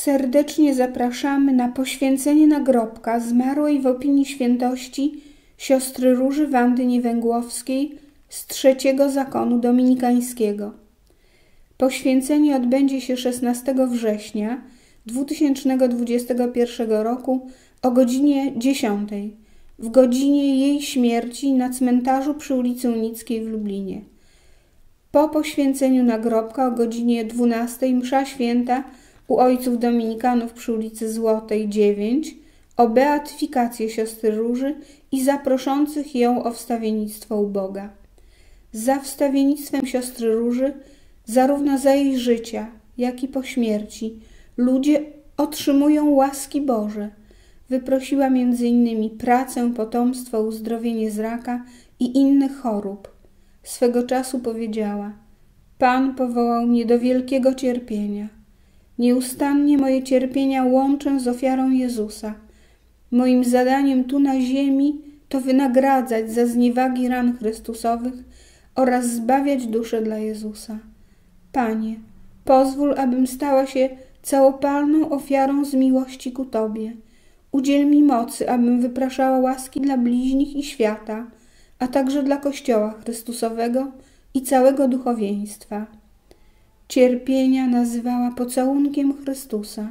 serdecznie zapraszamy na poświęcenie nagrobka zmarłej w opinii świętości siostry Róży Wandy Niewęgłowskiej z III Zakonu Dominikańskiego. Poświęcenie odbędzie się 16 września 2021 roku o godzinie 10 w godzinie jej śmierci na cmentarzu przy ulicy Unickiej w Lublinie. Po poświęceniu nagrobka o godzinie 12 msza święta u ojców dominikanów przy ulicy Złotej 9 o beatyfikację siostry Róży i zaproszących ją o wstawiennictwo u Boga. Za wstawiennictwem siostry Róży, zarówno za jej życia, jak i po śmierci, ludzie otrzymują łaski Boże. Wyprosiła m.in. pracę, potomstwo, uzdrowienie z raka i innych chorób. Swego czasu powiedziała: Pan powołał mnie do wielkiego cierpienia. Nieustannie moje cierpienia łączę z ofiarą Jezusa. Moim zadaniem tu na ziemi to wynagradzać za zniewagi ran Chrystusowych oraz zbawiać duszę dla Jezusa. Panie, pozwól, abym stała się całopalną ofiarą z miłości ku Tobie. Udziel mi mocy, abym wypraszała łaski dla bliźnich i świata, a także dla Kościoła Chrystusowego i całego duchowieństwa. Cierpienia nazywała pocałunkiem Chrystusa.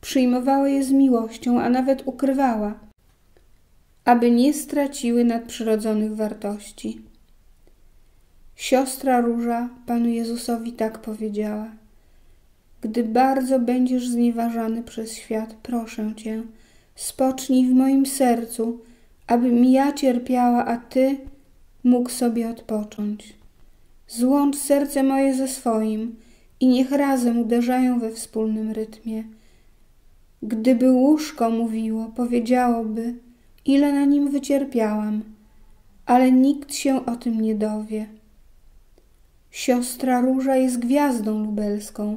Przyjmowała je z miłością, a nawet ukrywała, aby nie straciły nadprzyrodzonych wartości. Siostra Róża Panu Jezusowi tak powiedziała: Gdy bardzo będziesz znieważany przez świat, proszę Cię, spocznij w moim sercu, abym ja cierpiała, a Ty mógł sobie odpocząć. Złącz serce moje ze swoim i niech razem uderzają we wspólnym rytmie. Gdyby łóżko mówiło, powiedziałoby, ile na nim wycierpiałam, ale nikt się o tym nie dowie. Siostra Róża jest gwiazdą lubelską,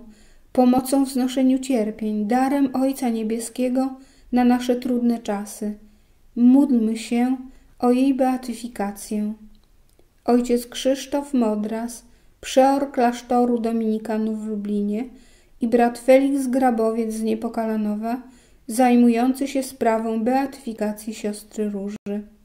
pomocą w znoszeniu cierpień, darem Ojca Niebieskiego na nasze trudne czasy. Módlmy się o jej beatyfikację. Ojciec Krzysztof Modras, przeor klasztoru dominikanów w Lublinie, i brat Feliks Grabowiec z Niepokalanowa, zajmujący się sprawą beatyfikacji siostry Róży.